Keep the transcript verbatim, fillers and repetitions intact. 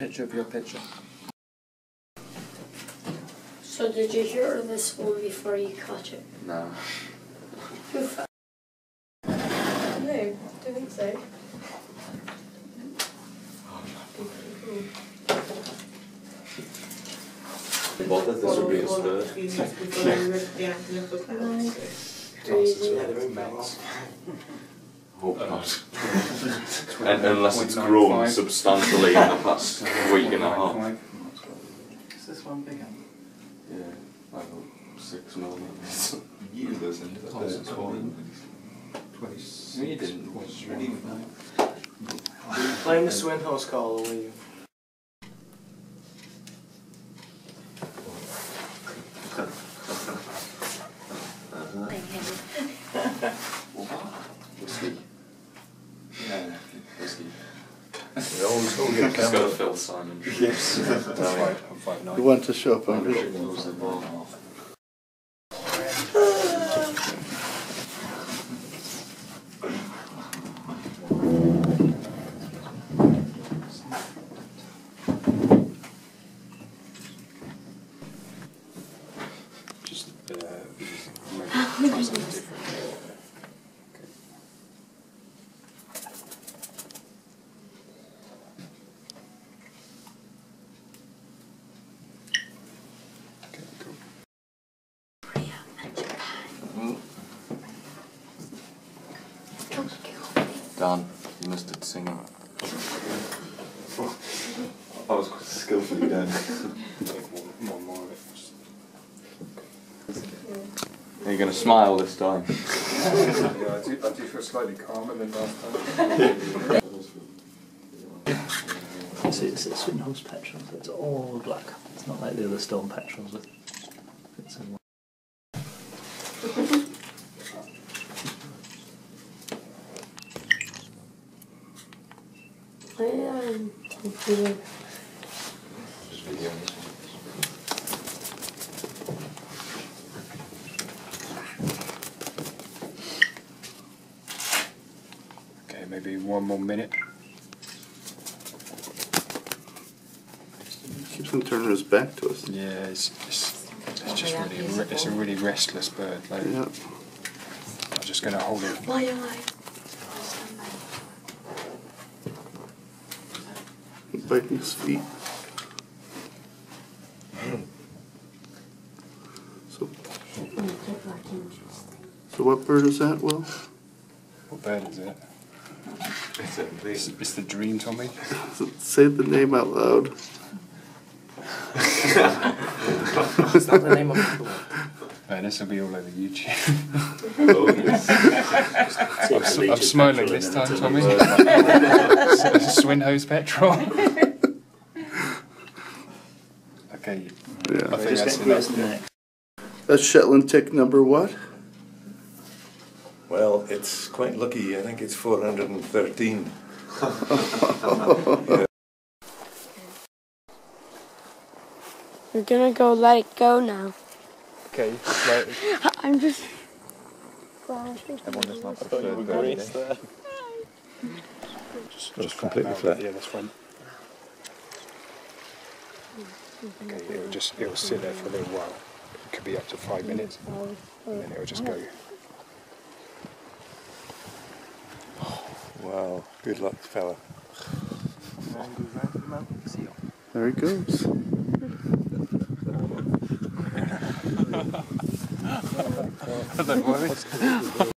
Picture of your picture. So did you hear this one before you caught it? No. No, I don't think so. What does this would be a spur? Hope not. And unless it's grown substantially in the past week and a half. Is this one bigger? Yeah, like six millimetres. You listened to that. You didn't watch really. Were you playing the Swinhoe's call or were you? Whiskey. Yeah, whiskey. They always go get a camera. He's got to fill Simon. Yes. You want to show up on the just uh, make something different. Dan, you mustard singer. I was quite skillfully done. Are you going to smile this time? Yeah, I do, I do feel slightly calmer than last time. You see, it's a Swinhoe's Petrel, so it's all black. It's not like the other Storm Petrels with bits of white. I am confused. Okay, maybe one more minute. He keeps on turning his back to us. Yeah, it's it's, it's just really it's a really restless bird. Like, yeah. I'm just gonna hold it. Why am I? Biting his feet. So, so what bird is that, Will? What bird is it? It's, a, it's, it's the dream, Tommy. Say the name out loud. Is that the name of the bird? Right, this will be all over YouTube. Oh, yes. I'm, s I'm smiling this time, Tommy. Swinhoe's Petrel. Okay. Yeah. I think that's the next. That's Shetland tick number what? Well, it's quite lucky. I think it's four hundred thirteen. Yeah. We're gonna go let it go now. Okay, right. I'm just. Well, everyone just not preferred bird there. Just, just completely flat. Yeah, that's fine. Okay, it'll just it'll sit there for a little while. It could be up to five minutes, and then it'll just go. Oh, wow, good luck, fella. There he goes. I don't worry.